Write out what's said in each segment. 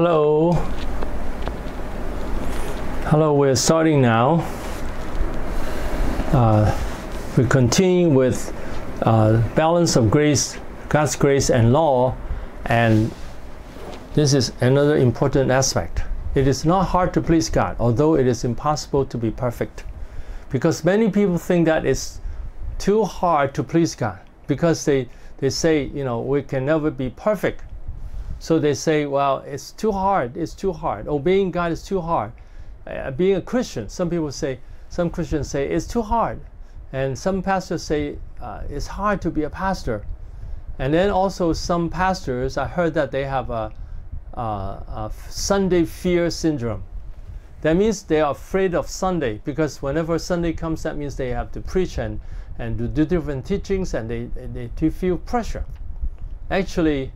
Hello, we're starting now. We continue with balance of grace, God's grace and law, and this is another important aspect. It is not hard to please God, although it is impossible to be perfect, because many people think that it's too hard to please God, because they say, you know, we can never be perfect. So they say, well, it's too hard, it's too hard. Obeying God is too hard. Being a Christian, some Christians say it's too hard. And some pastors say it's hard to be a pastor. And then also some pastors, I heard that they have a Sunday fear syndrome. That means they are afraid of Sunday, because whenever Sunday comes, that means they have to preach and do different teachings, and they feel pressure. Actually,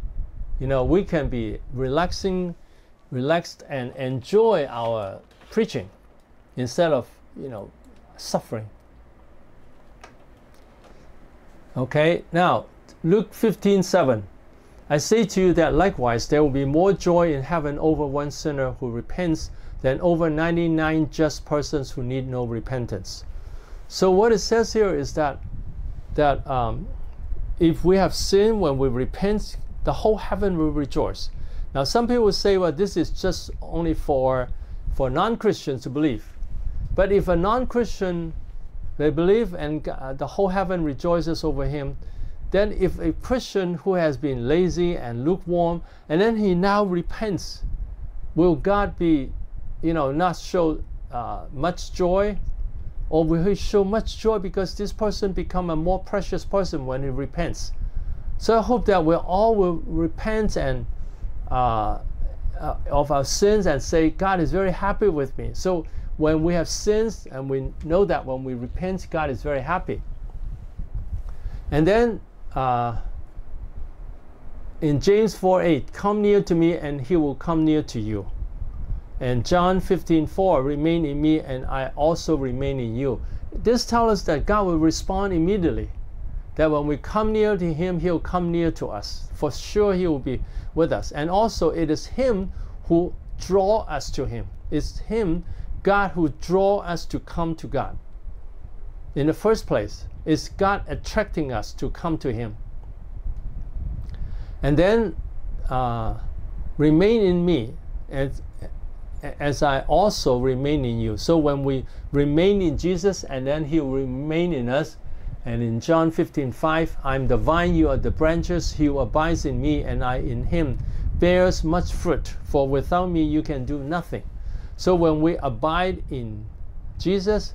you know, we can be relaxed and enjoy our preaching instead of, you know, suffering. Okay, now Luke 15:7, I say to you that likewise there will be more joy in heaven over one sinner who repents than over 99 just persons who need no repentance. So what it says here is that if we have sinned, when we repent, the whole heaven will rejoice. Now some people will say, well, this is just only for non-Christians to believe. But if a non-Christian, they believe and the whole heaven rejoices over him, then if a Christian who has been lazy and lukewarm, and then he now repents, will God be, you know, not show much joy? Or will he show much joy because this person become a more precious person when he repents? So I hope that we all will repent and of our sins and say, God is very happy with me. So when we have sins, and we know that when we repent, God is very happy. And then in James 4:8, come near to me and he will come near to you. And John 15:4, remain in me and I also remain in you. This tells us that God will respond immediately. That when we come near to him, he'll come near to us. For sure he will be with us. And also it is him who draw us to him. It's him, God, who draw us to come to God. In the first place, it's God attracting us to come to him. And then remain in me as I also remain in you. So when we remain in Jesus, and then he'll remain in us. And in John 15:5, I am the vine, you are the branches, he who abides in me and I in him bears much fruit, for without me you can do nothing. So when we abide in Jesus,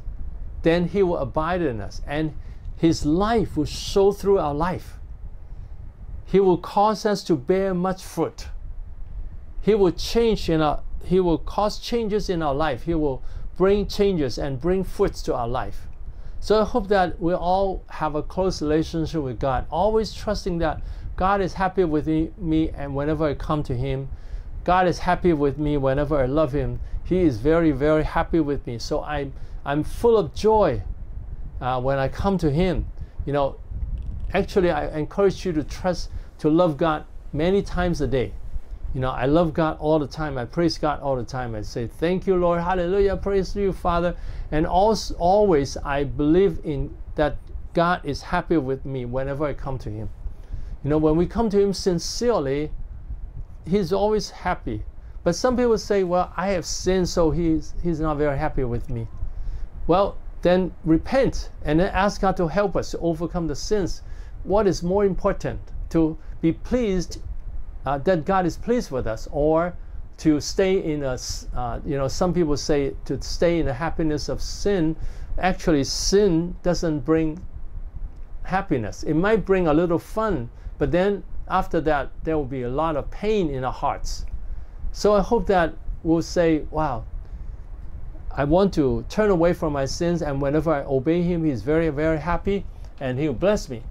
then he will abide in us, and his life will show through our life. He will cause us to bear much fruit. He will cause changes in our life. He will bring changes and bring fruits to our life. So I hope that we all have a close relationship with God, always trusting that God is happy with me, and whenever I come to him, God is happy with me. Whenever I love him, he is very, very happy with me. So I'm full of joy when I come to him. You know, actually, I encourage you to love God many times a day. You know, I love God all the time. I praise God all the time. I say, thank you, Lord. Hallelujah. Praise you, Father. And also, always, I believe in that God is happy with me whenever I come to him. You know, when we come to him sincerely, he's always happy. But some people say, well, I have sinned, so he's not very happy with me. Well, then repent and then ask God to help us to overcome the sins. What is more important? To be pleased that God is pleased with us, or to stay in a, you know, some people say to stay in the happiness of sin. Actually, sin doesn't bring happiness. It might bring a little fun, but then after that, there will be a lot of pain in our hearts. So I hope that we'll say, wow, I want to turn away from my sins, and whenever I obey him, he's very, very happy, and he'll bless me.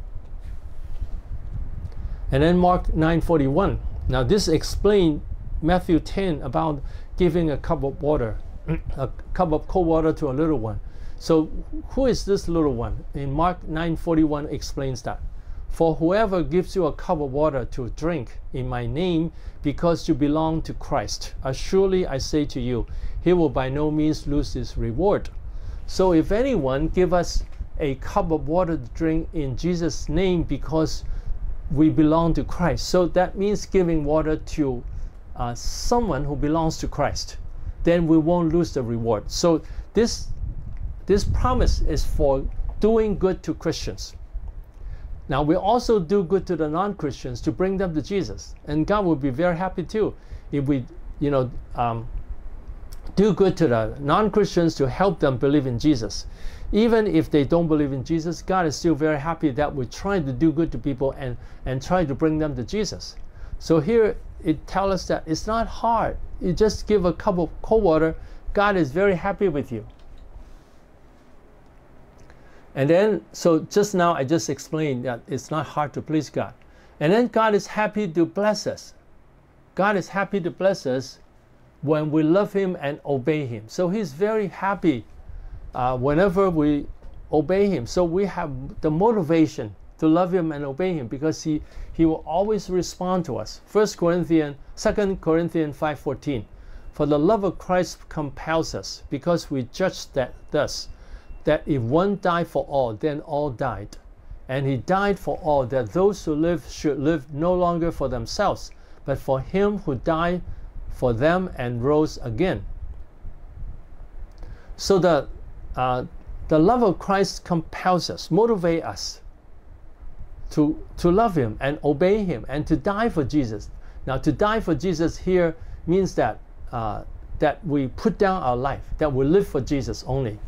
And then Mark 9:41. Now this explained Matthew 10 about giving a cup of water, a cup of cold water to a little one. So who is this little one? In Mark 9:41 explains that. For whoever gives you a cup of water to drink in my name, because you belong to Christ, assuredly I say to you, he will by no means lose his reward. So if anyone gives us a cup of water to drink in Jesus' name because we belong to Christ, so that means giving water to someone who belongs to Christ, then we won't lose the reward. So this promise is for doing good to Christians. Now we also do good to the non-Christians to bring them to Jesus, and God will be very happy too if we, do good to the non-Christians to help them believe in Jesus. Even if they don't believe in Jesus, God is still very happy that we're trying to do good to people and try to bring them to Jesus. So here it tells us that it's not hard. You just give a cup of cold water, God is very happy with you. And then, so just now I just explained that it's not hard to please God. And then God is happy to bless us. God is happy to bless us when we love Him and obey Him. So He's very happy whenever we obey Him. So we have the motivation to love Him and obey Him because He will always respond to us. 2 Corinthians 5:14, for the love of Christ compels us, because we judge that thus, that if one died for all, then all died. And He died for all, that those who live should live no longer for themselves, but for Him who died for them and rose again. So the love of Christ compels us, motivates us to love Him and obey Him and to die for Jesus. Now to die for Jesus here means that, that we put down our life, that we live for Jesus only.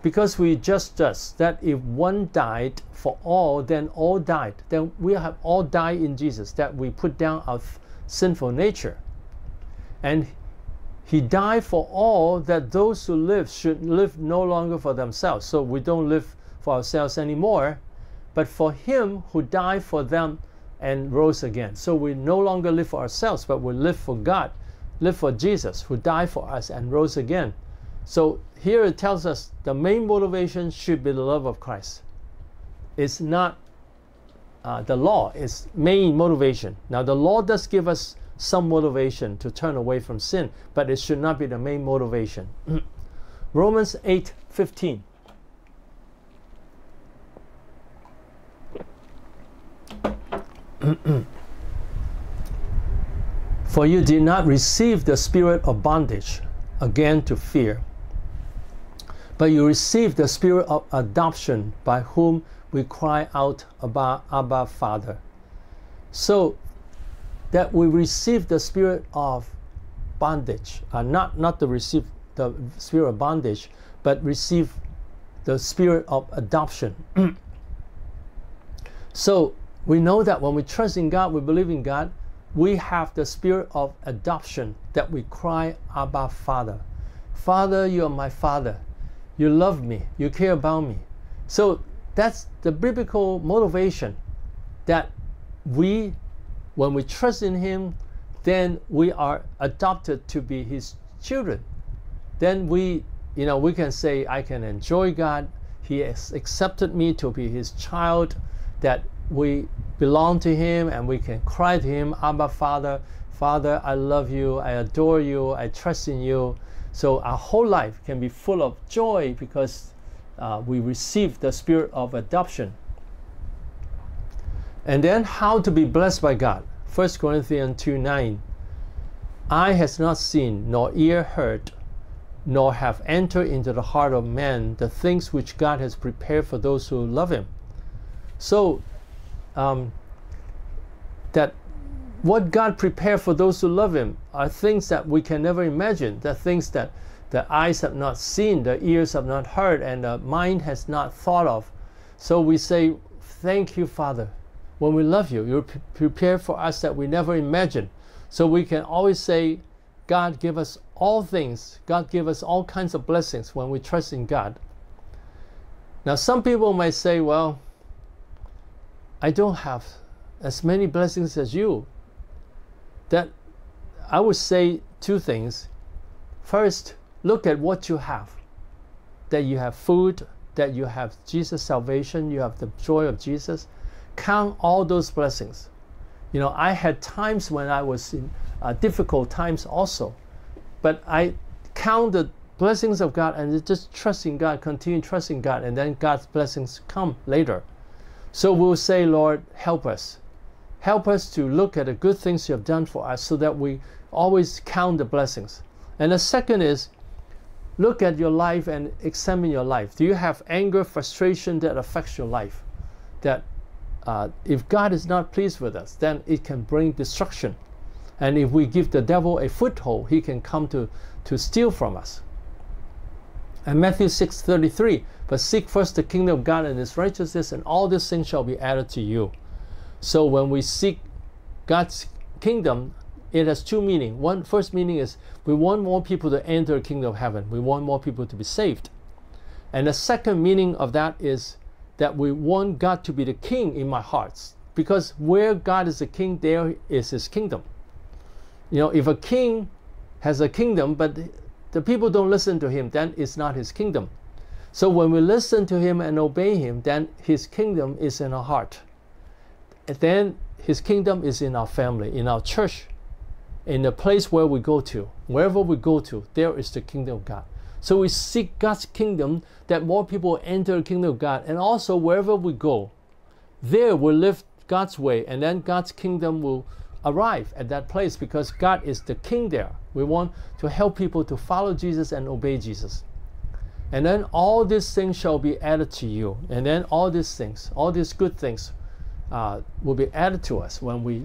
Because we just that if one died for all, then all died. Then we have all died in Jesus, that we put down our sinful nature. And He died for all, that those who live should live no longer for themselves. So we don't live for ourselves anymore, but for Him who died for them and rose again. So we no longer live for ourselves, but we live for God, live for Jesus who died for us and rose again. So here it tells us the main motivation should be the love of Christ. It's not the law, it's main motivation. Now the law does give us some motivation to turn away from sin, but it should not be the main motivation. Romans 8:15. For you did not receive the spirit of bondage again to fear, but you receive the spirit of adoption, by whom we cry out, Abba, Father. So that we receive the spirit of bondage, not to receive the spirit of bondage, but receive the spirit of adoption. So we know that when we trust in God, we believe in God, we have the spirit of adoption, that we cry, Abba, Father. Father, you are my Father. You love me, you care about me. So that's the biblical motivation, that we, when we trust in Him, then we are adopted to be His children. Then we, we can say, I can enjoy God. He has accepted me to be His child, that we belong to Him, and we can cry to Him, Abba, Father. Father, I love you, I adore you, I trust in you. So our whole life can be full of joy because we receive the spirit of adoption. And then how to be blessed by God. 1 Corinthians 2:9. Eye has not seen, nor ear heard, nor have entered into the heart of man the things which God has prepared for those who love Him. So that what God prepared for those who love Him are things that we can never imagine, the things that the eyes have not seen, the ears have not heard, and the mind has not thought of. So we say, thank you, Father. When we love you, you prepare for us that we never imagined. So we can always say, God, give us all things. God, give us all kinds of blessings when we trust in God. Now, some people might say, well, I don't have as many blessings as you. That I would say two things. First, look at what you have. That you have food, that you have Jesus' salvation, you have the joy of Jesus. count all those blessings. You know, I had times when I was in difficult times also, but I counted blessings of God and just trusting God, continue trusting God, and then God's blessings come later. So we'll say, Lord, help us. Help us to look at the good things you have done for us so that we always count the blessings. And the second is, look at your life and examine your life. Do you have anger, frustration that affects your life? That if God is not pleased with us, then it can bring destruction. And if we give the devil a foothold, he can come to steal from us. And Matthew 6:33, but seek first the kingdom of God and His righteousness, and all these things shall be added to you. So when we seek God's kingdom, it has two meanings. One, first meaning is we want more people to enter the kingdom of heaven. We want more people to be saved. And the second meaning of that is that we want God to be the king in my hearts, because where God is the king, there is His kingdom. You know, if a king has a kingdom, but the people don't listen to him, then it's not his kingdom. So when we listen to him and obey him, then his kingdom is in our heart. And then his kingdom is in our family, in our church, in the place where we go to. Wherever we go to, there is the kingdom of God. So we seek God's kingdom, that more people enter the kingdom of God. And also wherever we go, there we live God's way, and then God's kingdom will arrive at that place, because God is the king there. We want to help people to follow Jesus and obey Jesus. And then all these things shall be added to you. And then all these things, all these good things will be added to us when we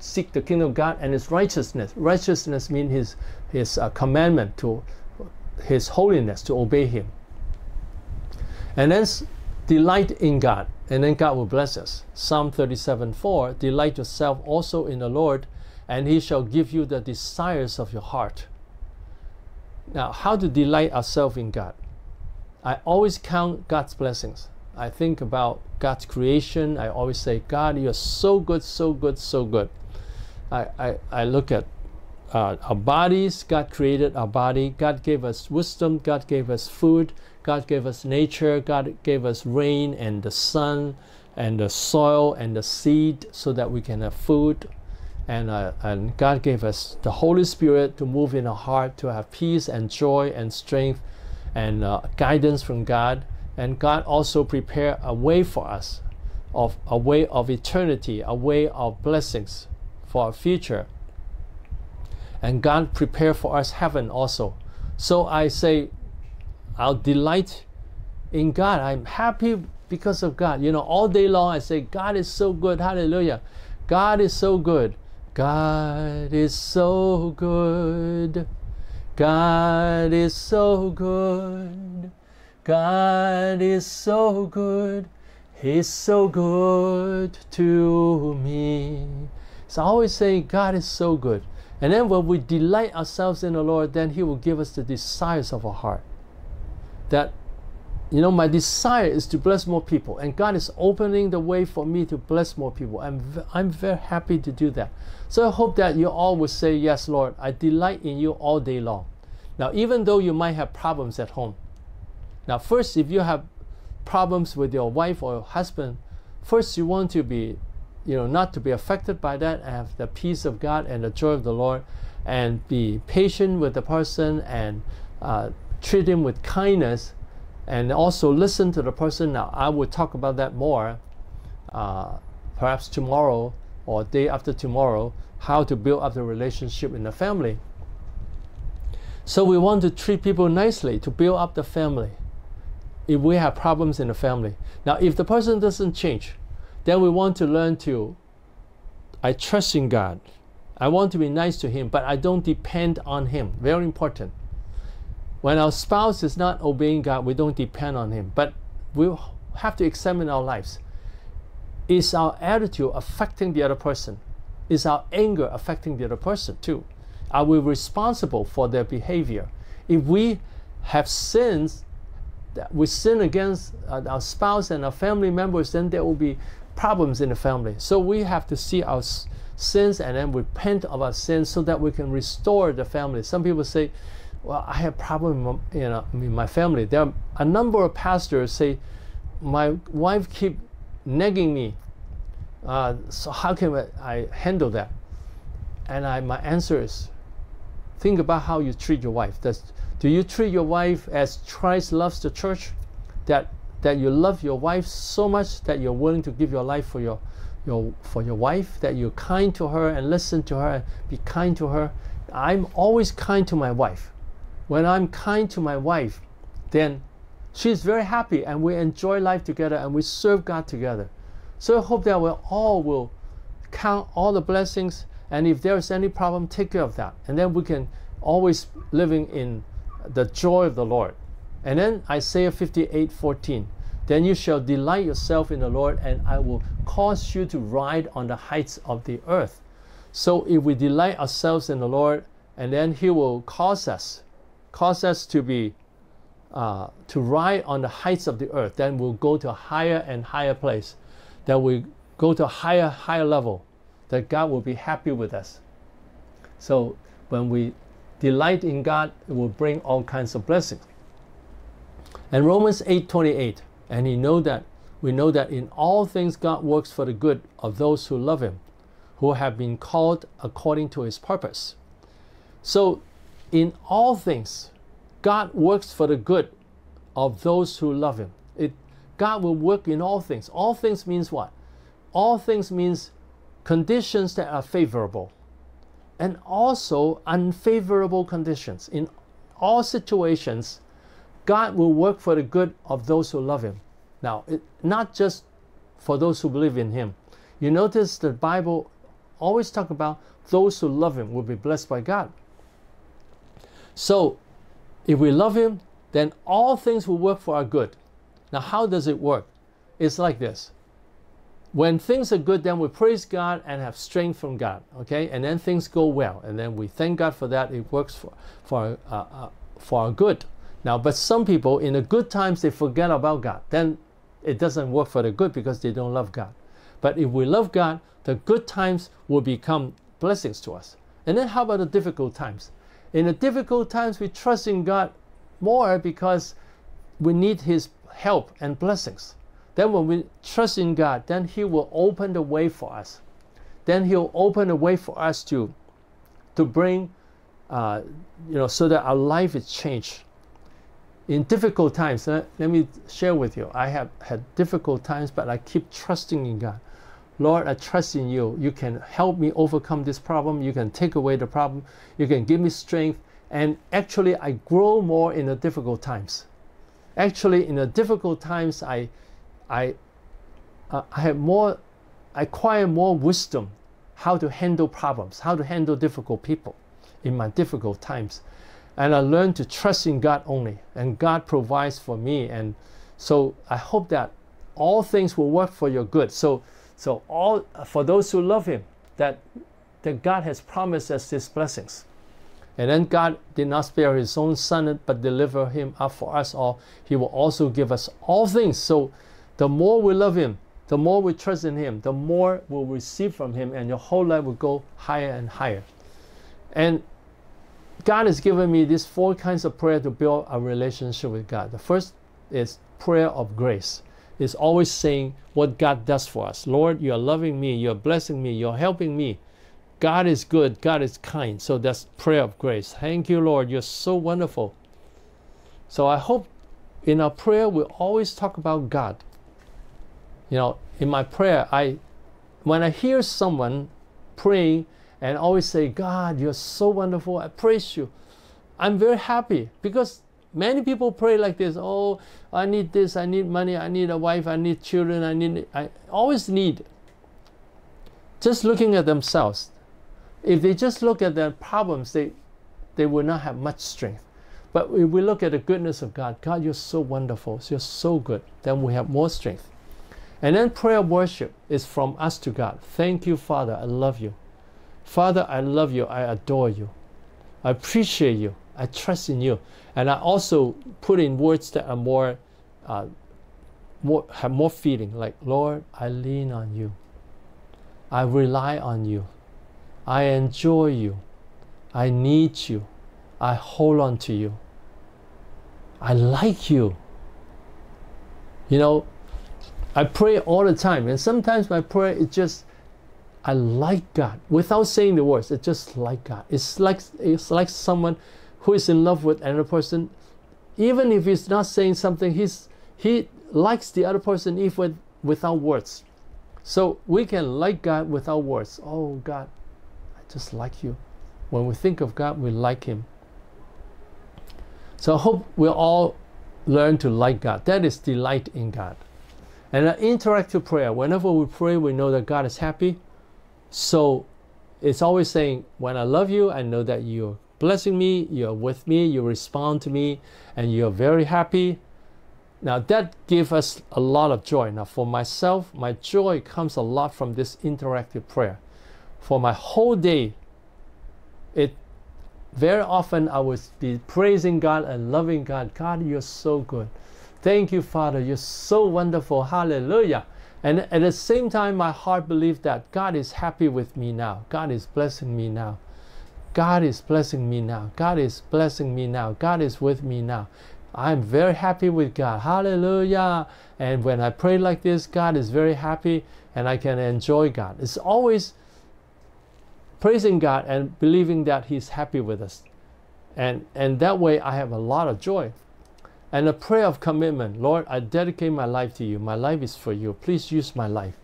seek the kingdom of God and His righteousness. Righteousness means His commandment, to His holiness, to obey Him. And then delight in God, and then God will bless us. Psalm 37:4, delight yourself also in the Lord, and He shall give you the desires of your heart. Now, how to delight ourselves in God? I always count God's blessings. I think about God's creation. I always say, God, you're so good, so good, so good. I look at our bodies. God created our body. God gave us wisdom. God gave us food. God gave us nature. God gave us rain and the sun and the soil and the seed so that we can have food. And God gave us the Holy Spirit to move in our heart, to have peace and joy and strength and guidance from God. And God also prepared a way for us, a way of eternity, a way of blessings for our future. And God prepared for us heaven also. So I say, I'll delight in God. I'm happy because of God. You know, all day long I say, God is so good. Hallelujah. God is so good. God is so good. God is so good. God is so good. He's so good to me. So I always say, God is so good. And then when we delight ourselves in the Lord, then He will give us the desires of our heart. That, you know, my desire is to bless more people, and God is opening the way for me to bless more people. I'm very happy to do that. So I hope that you all will say, yes, Lord, I delight in you all day long. Now, even though you might have problems at home. Now, first, if you have problems with your wife or your husband, first you want to be, you know, not to be affected by that, and have the peace of God and the joy of the Lord, and be patient with the person, and treat him with kindness, and also listen to the person. Now, I will talk about that more, perhaps tomorrow or day after tomorrow, how to build up the relationship in the family. So we want to treat people nicely to build up the family if we have problems in the family. Now, if the person doesn't change, then we want to learn to, I trust in God. I want to be nice to Him, but I don't depend on Him. Very important. When our spouse is not obeying God, we don't depend on Him. But we have to examine our lives. Is our attitude affecting the other person? Is our anger affecting the other person too? Are we responsible for their behavior? If we have sins, that we sin against our spouse and our family members, then there will be problems in the family. So we have to see our sins and then repent of our sins so that we can restore the family. Some people say, well, I have problems in my family. There are a number of pastors say, my wife keeps nagging me. So how can I handle that? And my answer is, think about how you treat your wife. Do you treat your wife as Christ loves the church? That you love your wife so much that you're willing to give your life for your wife, that you're kind to her and listen to her and be kind to her. I'm always kind to my wife. When I'm kind to my wife, then she's very happy and we enjoy life together and we serve God together. So I hope that we all will count all the blessings, and if there is any problem, take care of that. And then we can always living in the joy of the Lord. And then Isaiah 58:14, then you shall delight yourself in the Lord, and I will cause you to ride on the heights of the earth. So if we delight ourselves in the Lord, and then He will cause us to be to ride on the heights of the earth, then we'll go to a higher and higher place, that we go to a higher level, that God will be happy with us. So when we delight in God, it will bring all kinds of blessings. And Romans 8:28, and we know that in all things God works for the good of those who love Him, who have been called according to His purpose. So in all things, God works for the good of those who love Him. God will work in all things. All things means what? All things means conditions that are favorable, and also unfavorable conditions. In all situations, God will work for the good of those who love Him. Now, not just for those who believe in Him. You notice the Bible always talks about those who love Him will be blessed by God. So, if we love Him, then all things will work for our good. Now, how does it work? It's like this. When things are good, then we praise God and have strength from God, okay? And then things go well, and then we thank God for that. It works for our good. Now, but some people, in the good times, they forget about God. Then it doesn't work for the good because they don't love God. But if we love God, the good times will become blessings to us. And then how about the difficult times? In the difficult times, we trust in God more because we need His help and blessings. Then when we trust in God, then He will open the way for us. Then He'll open the way for us to bring, so that our life is changed. In difficult times, let me share with you, I have had difficult times, but I keep trusting in God. Lord, I trust in You. You can help me overcome this problem. You can take away the problem. You can give me strength. And actually, I grow more in the difficult times. Actually, in the difficult times, I acquire more wisdom how to handle problems, how to handle difficult people in my difficult times. And I learn to trust in God only, and God provides for me. And so I hope that all things will work for your good. So all for those who love Him, that God has promised us His blessings. And then God did not spare His own Son, but delivered Him up for us all. He will also give us all things. So the more we love Him, the more we trust in Him, the more we'll receive from Him, and your whole life will go higher and higher. And God has given me these four kinds of prayer to build a relationship with God. The first is prayer of grace. It's always saying what God does for us. Lord, You are loving me, You are blessing me, You are helping me. God is good, God is kind. So that's prayer of grace. Thank You, Lord, You're so wonderful. So I hope in our prayer we always talk about God. You know, in my prayer, when I hear someone praying and always say, God, You're so wonderful, I praise You, I'm very happy, because many people pray like this. Oh, I need this, I need money, I need a wife, I need children, I always need. Just looking at themselves. If they just look at their problems, they will not have much strength. But if we look at the goodness of God, God, You're so wonderful, You're so good, then we have more strength. And then prayer of worship is from us to God. Thank You, Father, I love You. Father, I love You, I adore You. I appreciate You, I trust in You. And I also put in words that are have more feeling, like, Lord, I lean on You. I rely on You. I enjoy You. I need You. I hold on to You. I like You. You know, I pray all the time, and sometimes my prayer is just, I like God without saying the words. It's just like God. It's like someone who is in love with another person, even if he's not saying something, he likes the other person even without words. So we can like God without words. Oh God, I just like you. When we think of God, we like Him. So I hope we'll all learn to like God. That is delight in God. And an interactive prayer. Whenever we pray, we know that God is happy. So it's always saying, when I love you, I know that you're blessing me, you're with me, you respond to me, and you're very happy. Now that gives us a lot of joy. Now for myself, my joy comes a lot from this interactive prayer. For my whole day, very often I would be praising God and loving God. God, you're so good. Thank you, Father. You're so wonderful. Hallelujah. And at the same time, my heart believed that God is happy with me now. God is blessing me now. God is blessing me now. God is blessing me now. God is with me now. I'm very happy with God. Hallelujah. And when I pray like this, God is very happy and I can enjoy God. It's always praising God and believing that He's happy with us. And that way I have a lot of joy. And a prayer of commitment. Lord, I dedicate my life to you. My life is for you. Please use my life.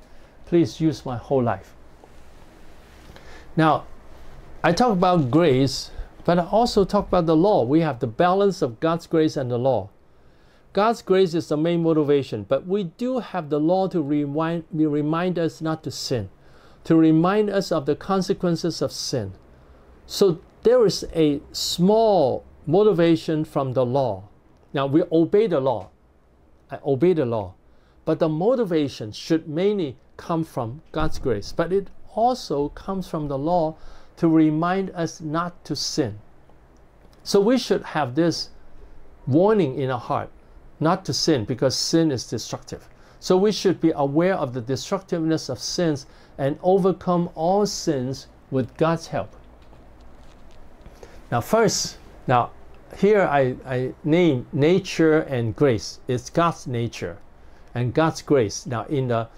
Please use my whole life. Now, I talk about grace, but I also talk about the law. We have the balance of God's grace and the law. God's grace is the main motivation, but we do have the law to remind us not to sin, to remind us of the consequences of sin. So there is a small motivation from the law. Now we obey the law. I obey the law. But the motivation should mainly come from God's grace. But it also comes from the law to remind us not to sin. So we should have this warning in our heart not to sin, because sin is destructive. So we should be aware of the destructiveness of sins and overcome all sins with God's help. Now first, here I name nature and grace. It's God's nature and God's grace. Now in the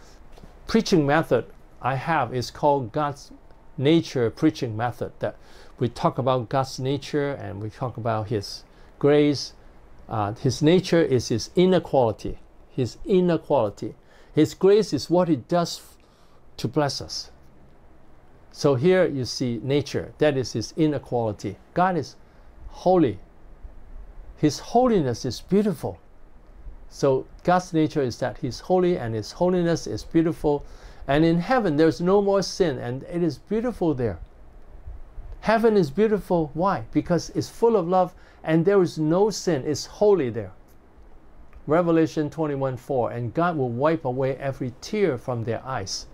preaching method I have is called God's nature preaching method, that we talk about God's nature and we talk about His grace. His nature is His inner quality. His inner quality. His grace is what He does to bless us. So here you see nature. That is His inner quality. God is holy. His holiness is beautiful. So God's nature is that He's holy and His holiness is beautiful. And in heaven there's no more sin, and it is beautiful there. Heaven is beautiful. Why? Because it's full of love and there is no sin. It's holy there. Revelation 21:4, and God will wipe away every tear from their eyes.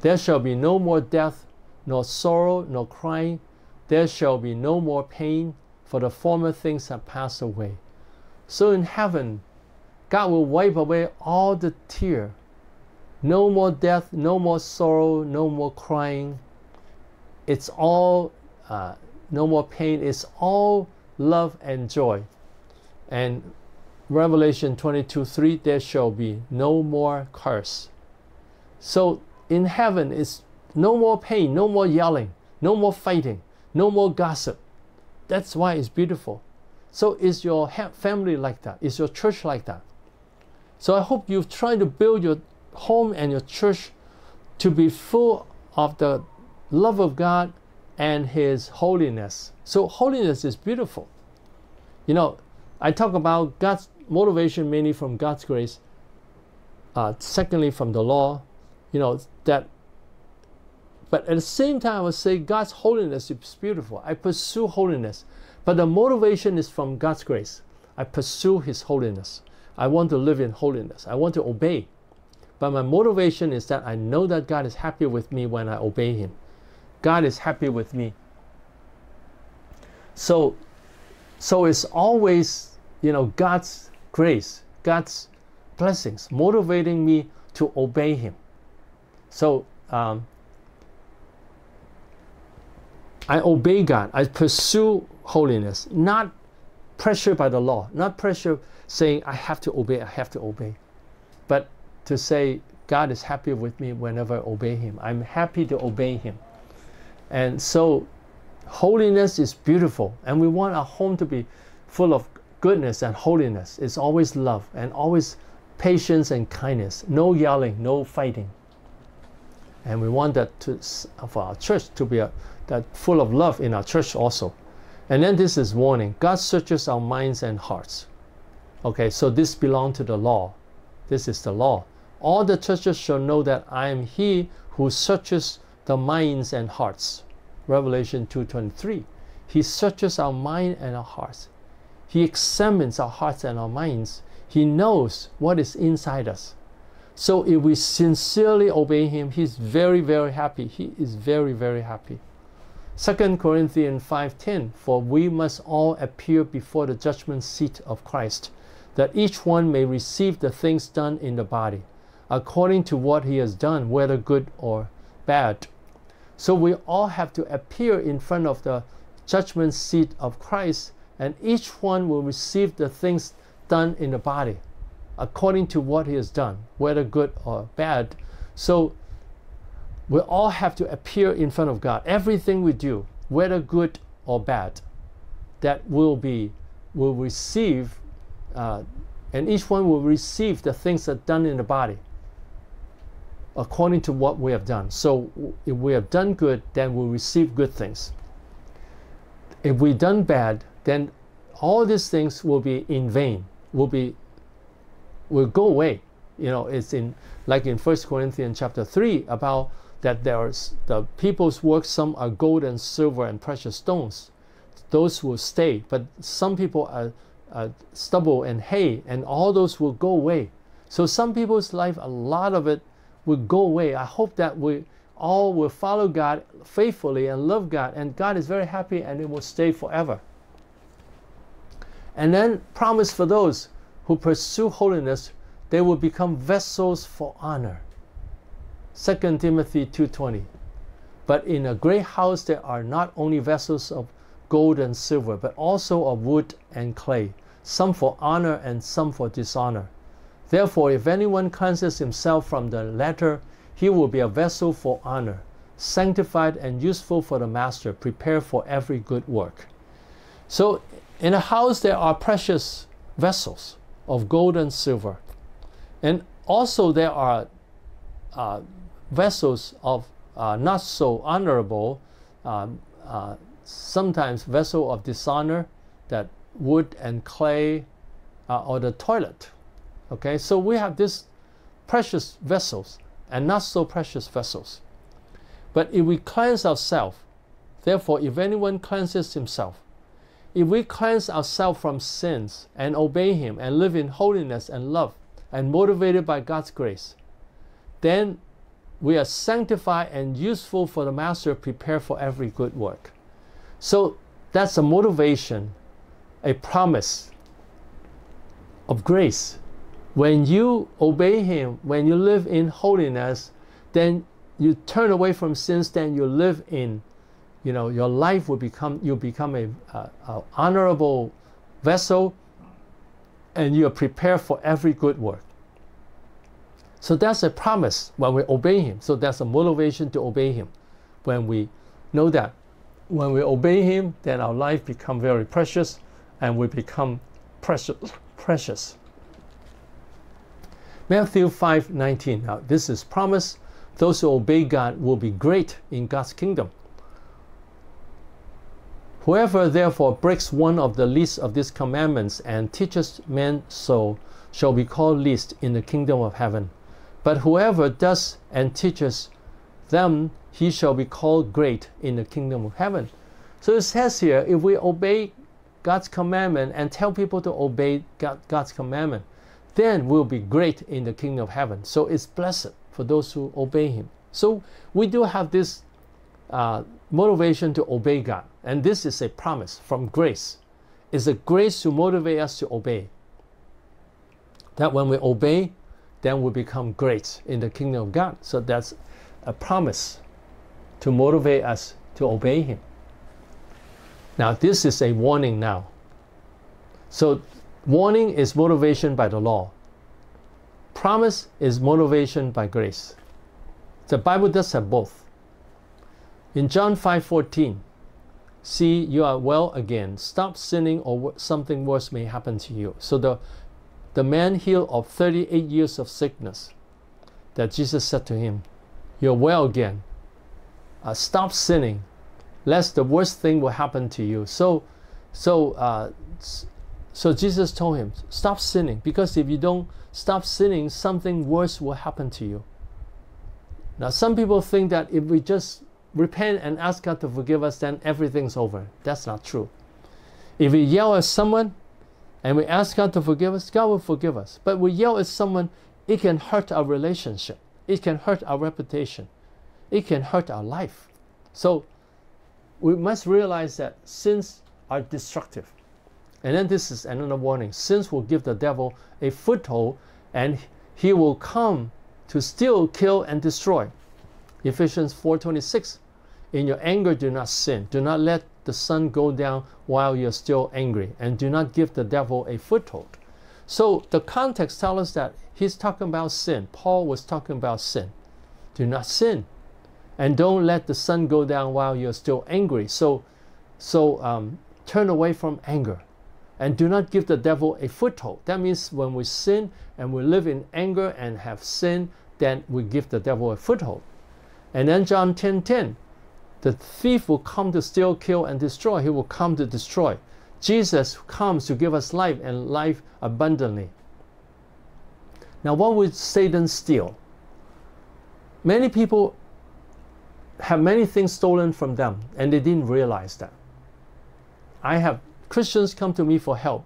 There shall be no more death, nor sorrow, nor crying. There shall be no more pain, for the former things have passed away. So in heaven, God will wipe away all the tear. No more death, no more sorrow, no more crying. It's all, no more pain. It's all love and joy. And Revelation 22:3, there shall be no more curse. So in heaven, it's no more pain, no more yelling, no more fighting, no more gossip. That's why it's beautiful. So is your family like that? Is your church like that? So I hope you've tried to build your home and your church to be full of the love of God and His holiness. So holiness is beautiful. You know, I talk about God's motivation mainly from God's grace. Secondly, from the law. You know, that. But at the same time, I would say God's holiness is beautiful. I pursue holiness. But the motivation is from God's grace. I pursue His holiness. I want to live in holiness. I want to obey. But my motivation is that I know that God is happy with me when I obey Him. God is happy with me. So it's always, you know, God's grace, God's blessings motivating me to obey Him. So, I obey God. I pursue holiness, not pressured by the law, not pressured saying I have to obey, but to say, God is happy with me whenever I obey Him. I'm happy to obey Him. And so holiness is beautiful, and we want our home to be full of goodness and holiness. It's always love and always patience and kindness. No yelling, no fighting. And we want that for our church to be full of love in our church also. And then this is warning. God searches our minds and hearts. Okay, so this belongs to the law. This is the law. All the churches shall know that I am He who searches the minds and hearts. Revelation 2:23. He searches our mind and our hearts. He examines our hearts and our minds. He knows what is inside us. So if we sincerely obey Him, He's very, very happy. He is very, very happy. 2 Corinthians 5:10, for we must all appear before the judgment seat of Christ, that each one may receive the things done in the body, according to what he has done, whether good or bad. So we all have to appear in front of the judgment seat of Christ, and each one will receive the things done in the body, according to what he has done, whether good or bad. So we all have to appear in front of God. Everything we do, whether good or bad, that will receive, and each one will receive the things that are done in the body, according to what we have done. So if we have done good, then we'll receive good things. If we've done bad, then all these things will be in vain, will go away. You know, it's like in 1 Corinthians chapter 3 about that there's the people's works, some are gold and silver and precious stones. Those will stay, but some people are stubble and hay, and all those will go away. So some people's life, a lot of it will go away. I hope that we all will follow God faithfully and love God, and God is very happy, and it will stay forever. And then promise for those who pursue holiness, they will become vessels for honor. 2 Timothy 2:20. But in a great house there are not only vessels of gold and silver, but also of wood and clay, some for honor and some for dishonor. Therefore, if anyone cleanses himself from the latter, he will be a vessel for honor, sanctified and useful for the master, prepared for every good work. So in a house there are precious vessels of gold and silver. And also there are vessels of not so honorable, sometimes vessel of dishonor, that wood and clay, or the toilet. Okay, so we have these precious vessels and not so precious vessels. But if we cleanse ourselves, therefore if anyone cleanses himself, if we cleanse ourselves from sins and obey Him and live in holiness and love, and motivated by God's grace, then we are sanctified and useful for the master, prepared for every good work. So that's a motivation, a promise of grace. When you obey Him, when you live in holiness, then you turn away from sins, then you live in, you know, your life will become, you become a honorable vessel, and you are prepared for every good work. So that's a promise when we obey Him. So that's a motivation to obey Him. When we know that, when we obey Him, then our life becomes very precious, and we become precious. Matthew 5:19. Now this is promise. Those who obey God will be great in God's kingdom. Whoever therefore breaks one of the least of these commandments and teaches men so shall be called least in the kingdom of heaven. But whoever does and teaches them, he shall be called great in the kingdom of heaven. So it says here, if we obey God's commandment and tell people to obey God's commandment, then we'll be great in the kingdom of heaven. So it's blessed for those who obey Him. So we do have this motivation to obey God. And this is a promise from grace. It's a grace to motivate us to obey. That when we obey, then we become great in the kingdom of God. So that's a promise to motivate us to obey Him. Now this is a warning now. So warning is motivation by the law. promise is motivation by grace. The Bible does have both. In John 5:14, see, you are well again. Stop sinning or something worse may happen to you. So the man healed of 38 years of sickness, that Jesus said to him, you're well again. Stop sinning, lest the worst thing will happen to you. So Jesus told him, stop sinning, because if you don't stop sinning, something worse will happen to you. Now, some people think that if we just repent and ask God to forgive us, then everything's over. That's not true. If we yell at someone and we ask God to forgive us, God will forgive us. But we yell at someone, it can hurt our relationship. It can hurt our reputation. It can hurt our life. So we must realize that sins are destructive. And then this is another warning. Sins will give the devil a foothold, and he will come to steal, kill, and destroy. Ephesians 4:26, in your anger do not sin. Do not let the sun go down while you're still angry, and do not give the devil a foothold. So the context tells us that he's talking about sin. Paul was talking about sin. Do not sin, and don't let the sun go down while you're still angry. So turn away from anger. And do not give the devil a foothold. That means when we sin and we live in anger and have sin, then we give the devil a foothold. And then John 10:10, the thief will come to steal, kill, and destroy. He will come to destroy. Jesus comes to give us life and life abundantly. Now, what would Satan steal? Many people have many things stolen from them, and they didn't realize that. I have Christians come to me for help.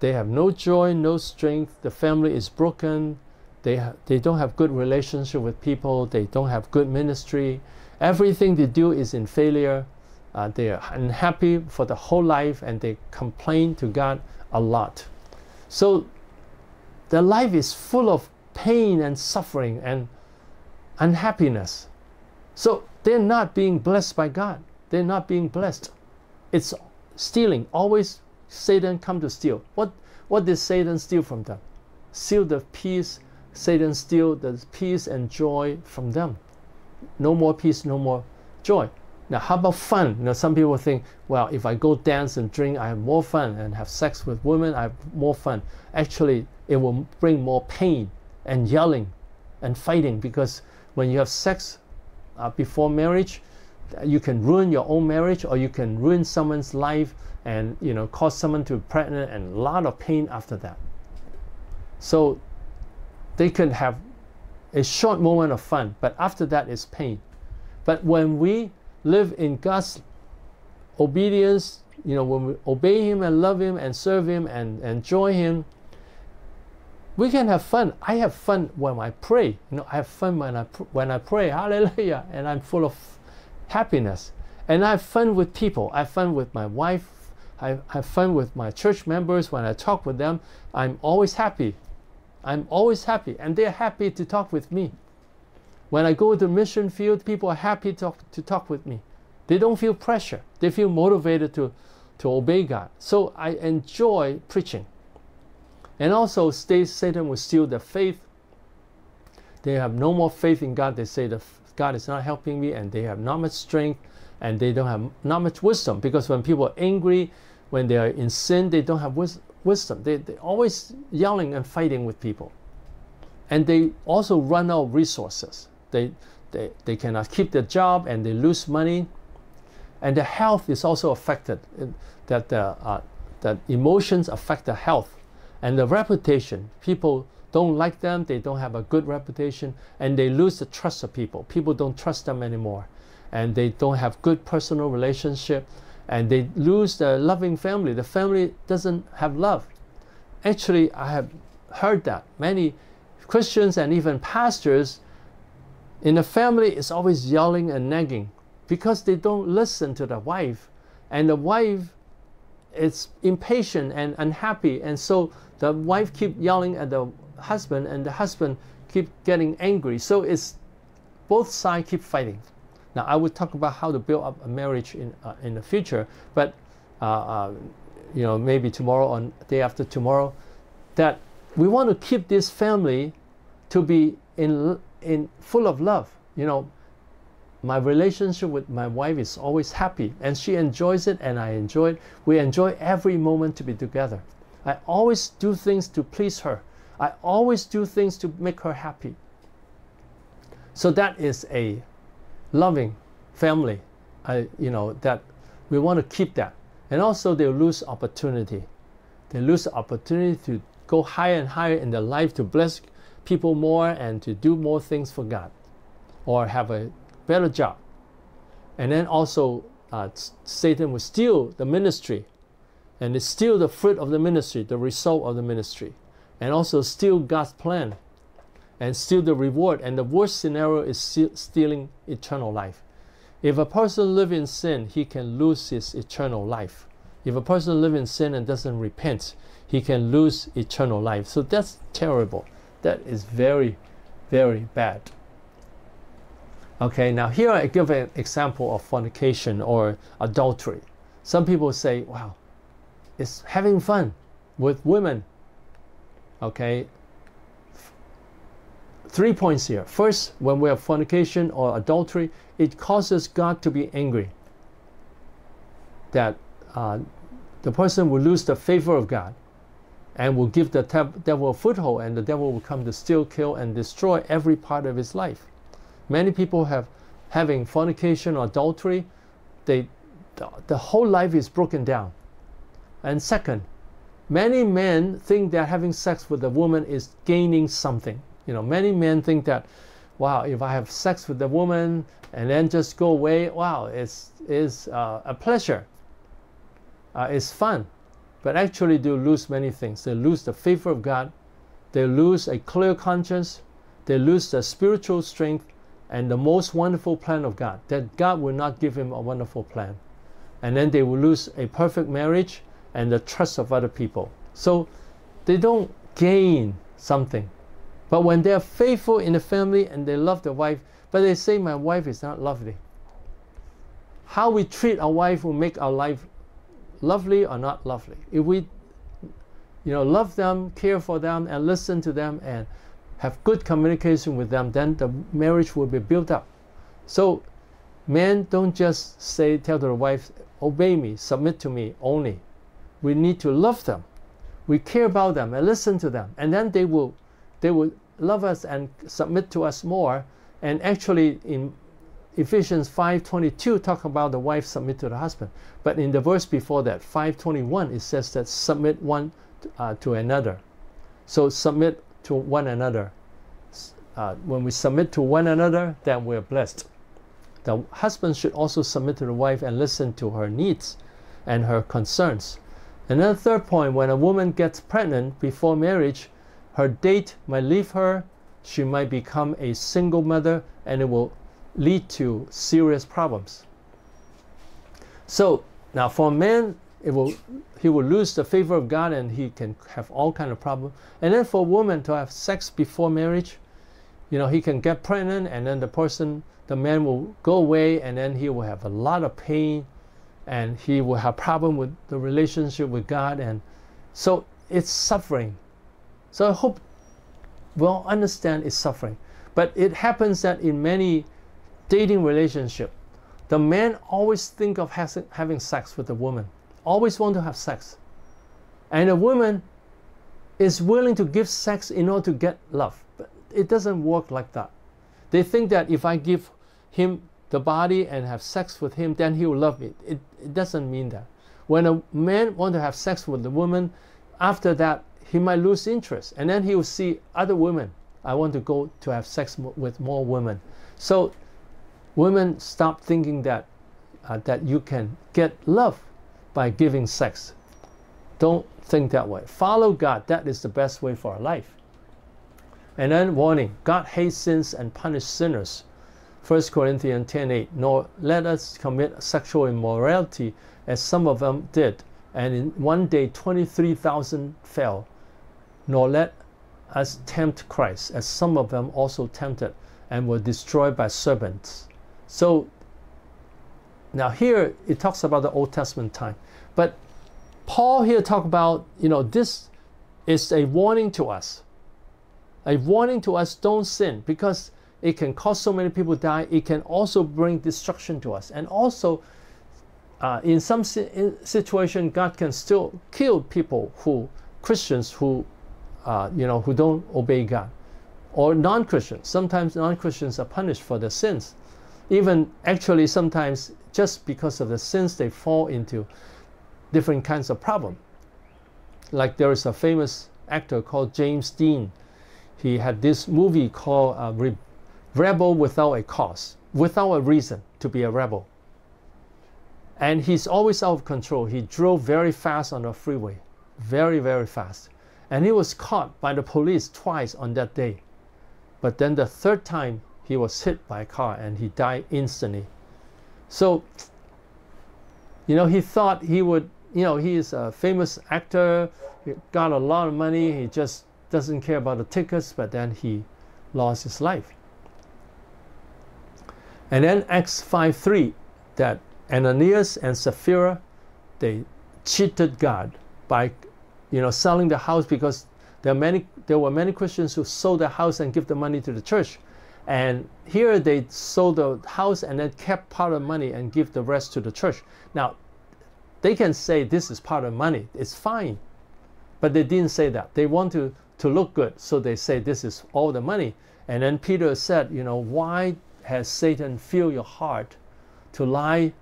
They have no joy, no strength. The family is broken. They don't have good relationship with people. They don't have good ministry. Everything they do is in failure. They are unhappy for the whole life, and they complain to God a lot. So their life is full of pain and suffering and unhappiness. So they're not being blessed by God. They're not being blessed. It's stealing. Always Satan come to steal. What did Satan steal from them? Steal the peace. Satan steal the peace and joy from them. No more peace, no more joy. Now, how about fun? Now, some people think, well, if I go dance and drink, I have more fun, and have sex with women, I have more fun. Actually, it will bring more pain and yelling and fighting, because when you have sex before marriage, you can ruin your own marriage, or you can ruin someone's life, and cause someone to be pregnant, and a lot of pain after that. So they can have a short moment of fun, but after that is pain. But when we live in God's obedience, when we obey Him and love Him and serve Him and enjoy Him, we can have fun. I have fun when I pray. I have fun when I pray. Hallelujah! And I'm full of happiness, and I have fun with people. I have fun with my wife. I have fun with my church members. When I talk with them, I'm always happy. I'm always happy, and they're happy to talk with me. When I go to the mission field, people are happy to talk with me. They don't feel pressure. They feel motivated to obey God. So I enjoy preaching. And also, Satan will steal their faith. They have no more faith in God. They say the God is not helping me, and they have not much strength, and they don't have not much wisdom, because when people are angry, when they are in sin, they don't have wisdom. They're always yelling and fighting with people, and they also run out of resources. They cannot keep their job, and they lose money, and their health is also affected. That emotions affect their health and the reputation. People don't like them, they don't have a good reputation, and they lose the trust of people. People don't trust them anymore, and they don't have good personal relationship, and they lose their loving family. The family doesn't have love. Actually, I have heard that many Christians and even pastors in the family is always yelling and nagging, because they don't listen to the wife, and the wife is impatient and unhappy, and so the wife keeps yelling at the husband, and the husband keep getting angry. So it's both sides keep fighting. Now, I will talk about how to build up a marriage in the future, but maybe tomorrow or day after tomorrow, that we want to keep this family to be in full of love. You know, my relationship with my wife is always happy, and she enjoys it and I enjoy it. We enjoy every moment to be together. I always do things to please her. I always do things to make her happy. So that is a loving family. You know, that we want to keep that. And also they lose opportunity. They lose opportunity to go higher and higher in their life, to bless people more and to do more things for God, or have a better job. And then also Satan will steal the ministry, and they steal the fruit of the ministry, the result of the ministry, and also steal God's plan and steal the reward. And the worst scenario is stealing eternal life. If a person lives in sin, he can lose his eternal life. If a person lives in sin and doesn't repent, he can lose eternal life. So that's terrible. That is very, very bad. Okay, now here I give an example of fornication or adultery. Some people say, wow, it's having fun with women. Okay, 3 points here. First, when we have fornication or adultery, it causes God to be angry. That the person will lose the favor of God and will give the devil a foothold, and the devil will come to steal, kill, and destroy every part of his life. Many people having fornication or adultery, the whole life is broken down. And second, many men think that having sex with a woman is gaining something. You know, many men think that, wow, if I have sex with a woman and then just go away, wow, it's a pleasure. It's fun. But actually they lose many things. They lose the favor of God. They lose a clear conscience. They lose the spiritual strength and the most wonderful plan of God. That God will not give him a wonderful plan. And then they will lose a perfect marriage and the trust of other people. So they don't gain something. But when they are faithful in the family and they love their wife, but they say my wife is not lovely. How we treat our wife will make our life lovely or not lovely. If we, you know, love them, care for them, and listen to them, and have good communication with them, then the marriage will be built up. So men don't just say, tell their wife, obey me, submit to me only. We need to love them. We care about them and listen to them. And then they will love us and submit to us more. And actually in Ephesians 5:22 talk about the wife submit to the husband. But in the verse before that, 5:21, it says that submit one to another. So submit to one another. When we submit to one another, then we're blessed. The husband should also submit to the wife and listen to her needs and her concerns. And then the third point, when a woman gets pregnant before marriage, her date might leave her, she might become a single mother, and it will lead to serious problems. So now for a man, he will lose the favor of God and he can have all kind of problems. And then for a woman to have sex before marriage, you know, he can get pregnant and then the man will go away, and then he will have a lot of pain, and he will have problem with the relationship with God, and so it's suffering. So I hope we'll understand it's suffering. But it happens that in many dating relationships, the man always think of having sex with the woman, always want to have sex, and the woman is willing to give sex in order to get love. But it doesn't work like that. They think that if I give him the body and have sex with him, then he will love me. It doesn't mean that. When a man wants to have sex with a woman, after that he might lose interest, and then he will see other women. I want to go to have sex with more women. So women stop thinking that you can get love by giving sex. Don't think that way. Follow God. That is the best way for our life. And then warning, God hates sins and punishes sinners. 1 Corinthians 10:8, nor let us commit sexual immorality as some of them did, and in one day 23,000 fell. Nor let us tempt Christ, as some of them also tempted and were destroyed by serpents. So now here it talks about the Old Testament time, but Paul here talks about, you know, this is a warning to us. a warning to us, don't sin, because it can cause so many people to die. It can also bring destruction to us. And also, in some situation, God can still kill people who, Christians who, who don't obey God, or non-Christians. Sometimes non-Christians are punished for their sins. Even actually sometimes just because of the sins, they fall into different kinds of problems. Like there is a famous actor called James Dean. He had this movie called Rebel Without a Cause, without a reason to be a rebel. And he's always out of control. He drove very fast on the freeway, very, very fast. And he was caught by the police twice on that day. But then the third time, he was hit by a car and he died instantly. So, he thought he would, he is a famous actor, he got a lot of money, he just doesn't care about the tickets, but then he lost his life. And then Acts 5:3, that Ananias and Sapphira, they cheated God by, selling the house, because there were many Christians who sold the house and give the money to the church. And here they sold the house and then kept part of the money and give the rest to the church. Now, they can say this is part of money, it's fine. But they didn't say that. They want to look good, so they say this is all the money. And then Peter said, why has Satan filled your heart to lie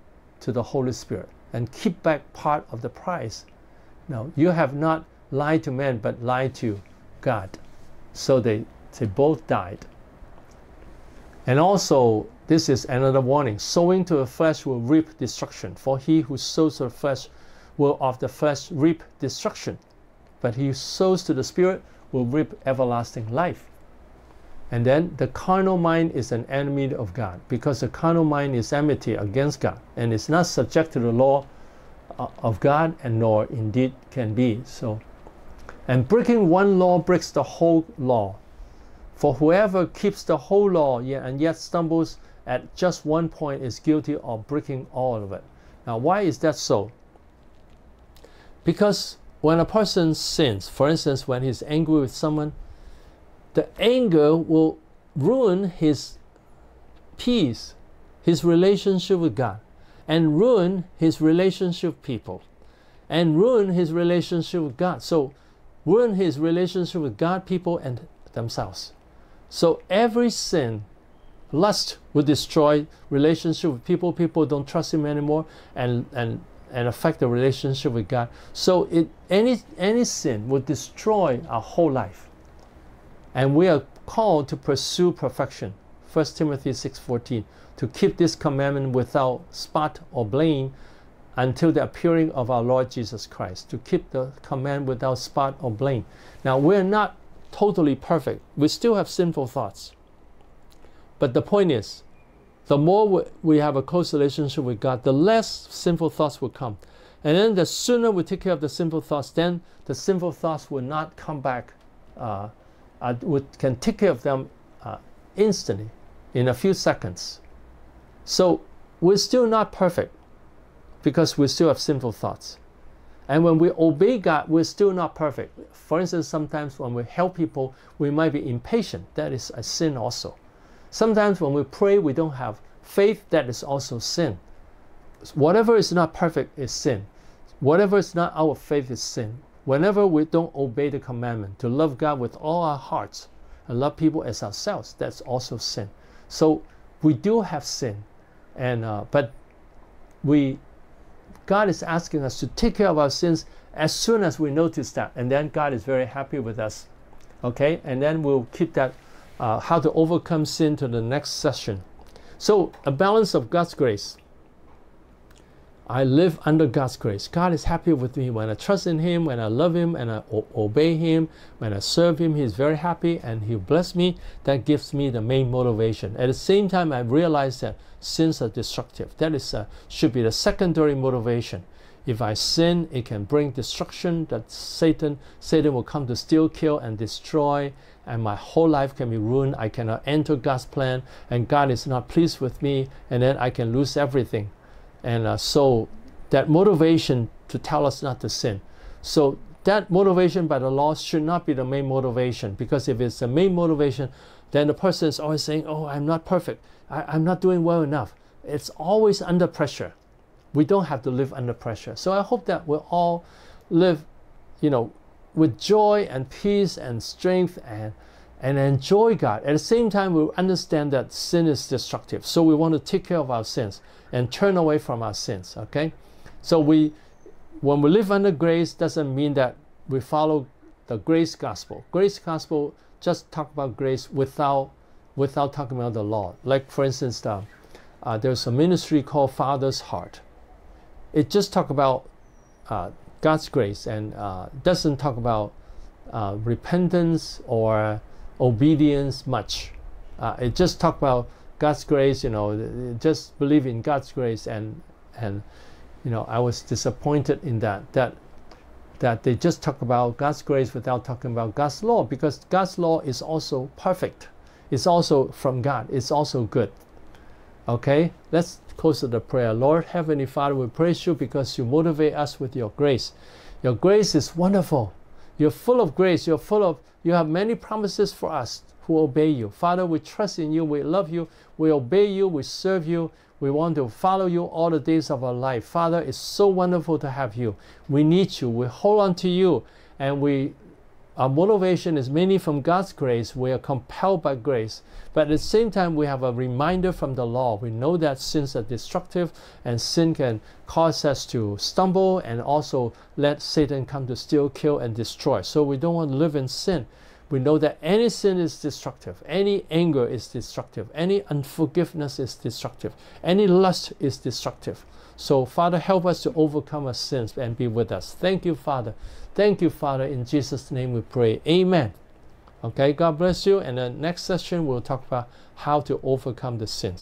to the Holy Spirit and keep back part of the price? No, you have not lied to man, but lied to God. So they both died. And also, this is another warning. Sowing to the flesh will reap destruction. For he who sows to the flesh will of the flesh reap destruction. But he who sows to the Spirit will reap everlasting life. And then the carnal mind is an enemy of God, because the carnal mind is enmity against God, and is not subject to the law of God, and nor indeed can be. So, and breaking one law breaks the whole law. For whoever keeps the whole law and yet stumbles at just one point is guilty of breaking all of it. Now, why is that so? Because when a person sins, for instance, when he's angry with someone, the anger will ruin his peace, his relationship with God, and ruin his relationship with people, and ruin his relationship with God. So, ruin his relationship with God, people, and themselves. So every sin, lust will destroy relationship with people. People don't trust him anymore, and affect the relationship with God. So any sin will destroy our whole life. And we are called to pursue perfection. 1 Timothy 6:14, to keep this commandment without spot or blame until the appearing of our Lord Jesus Christ. To keep the command without spot or blame. Now, we're not totally perfect. We still have sinful thoughts. But the point is, the more we have a close relationship with God, the less sinful thoughts will come. And then the sooner we take care of the sinful thoughts, then the sinful thoughts will not come back. We can take care of them instantly, in a few seconds. So we're still not perfect, because we still have sinful thoughts. And when we obey God, we're still not perfect. For instance, sometimes when we help people, we might be impatient. That is a sin also. Sometimes when we pray, we don't have faith. That is also sin. Whatever is not perfect is sin. Whatever is not our faith is sin. Whenever we don't obey the commandment to love God with all our hearts and love people as ourselves, that's also sin. So we do have sin, and God is asking us to take care of our sins as soon as we notice that, and then God is very happy with us. Okay, and then we'll keep that how to overcome sin to the next session. So, a balance of God's grace. I live under God's grace. God is happy with me when I trust in Him, when I love Him, and I obey Him, when I serve Him. He's very happy and He'll bless me. That gives me the main motivation. At the same time, I realize that sins are destructive. That is should be the secondary motivation. If I sin, it can bring destruction. That Satan will come to steal, kill, and destroy, and my whole life can be ruined. I cannot enter God's plan, and God is not pleased with me, and then I can lose everything. And so that motivation to tell us not to sin. So that motivation by the loss should not be the main motivation, because if it's the main motivation, then the person is always saying, oh, I'm not perfect, I'm not doing well enough. It's always under pressure. We don't have to live under pressure. So I hope that we'll all live, with joy and peace and strength and enjoy God. At the same time, we understand that sin is destructive. So we want to take care of our sins and turn away from our sins, okay? So when we live under grace, doesn't mean that we follow the grace gospel. Grace gospel just talk about grace without talking about the law. Like, for instance, there's a ministry called Father's Heart. It just talk about God's grace and doesn't talk about repentance or obedience much. It just talk about God's grace, just believe in God's grace, and I was disappointed in that they just talk about God's grace without talking about God's law, because God's law is also perfect. It's also from God. It's also good. Okay, let's close to the prayer. Lord, Heavenly Father, we praise you because you motivate us with your grace. Your grace is wonderful. You're full of grace. You have many promises for us who obey you. Father, we trust in you. We love you. We obey you. We serve you. We want to follow you all the days of our life. Father, it's so wonderful to have you. We need you. We hold on to you. And our motivation is mainly from God's grace. We are compelled by grace. But at the same time, we have a reminder from the law. We know that sins are destructive, and sin can cause us to stumble and also let Satan come to steal, kill, and destroy. So we don't want to live in sin. We know that any sin is destructive. Any anger is destructive. Any unforgiveness is destructive. Any lust is destructive. So, Father, help us to overcome our sins and be with us. Thank you, Father. Thank you, Father. In Jesus' name we pray. Amen. Okay, God bless you. And the next session, we'll talk about how to overcome the sins.